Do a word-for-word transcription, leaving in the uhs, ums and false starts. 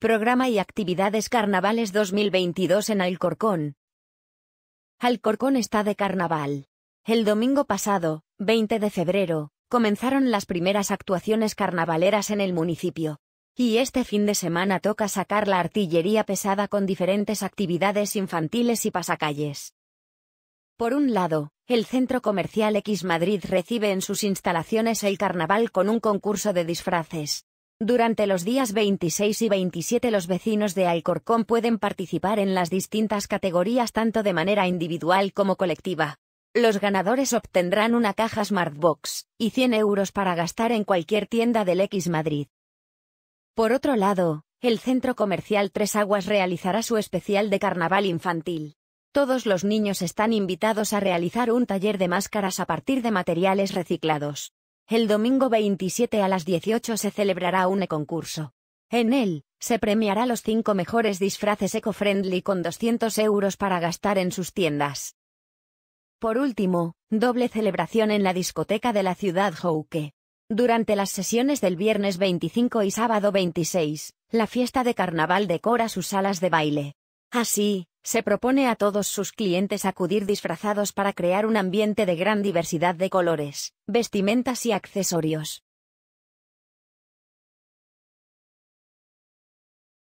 Programa y actividades Carnavales dos mil veintidós en Alcorcón. Alcorcón está de carnaval. El domingo pasado, veinte de febrero, comenzaron las primeras actuaciones carnavaleras en el municipio. Y este fin de semana toca sacar la artillería pesada con diferentes actividades infantiles y pasacalles. Por un lado, el centro comercial X Madrid recibe en sus instalaciones el carnaval con un concurso de disfraces. Durante los días veintiséis y veintisiete los vecinos de Alcorcón pueden participar en las distintas categorías tanto de manera individual como colectiva. Los ganadores obtendrán una caja SmartBox y cien euros para gastar en cualquier tienda del X Madrid. Por otro lado, el centro comercial Tres Aguas realizará su especial de carnaval infantil. Todos los niños están invitados a realizar un taller de máscaras a partir de materiales reciclados. El domingo veintisiete a las dieciocho se celebrará un concurso. En él, se premiará los cinco mejores disfraces eco-friendly con doscientos euros para gastar en sus tiendas. Por último, doble celebración en la discoteca de la ciudad Jouke. Durante las sesiones del viernes veinticinco y sábado veintiséis, la fiesta de carnaval decora sus salas de baile. Así, se propone a todos sus clientes acudir disfrazados para crear un ambiente de gran diversidad de colores, vestimentas y accesorios.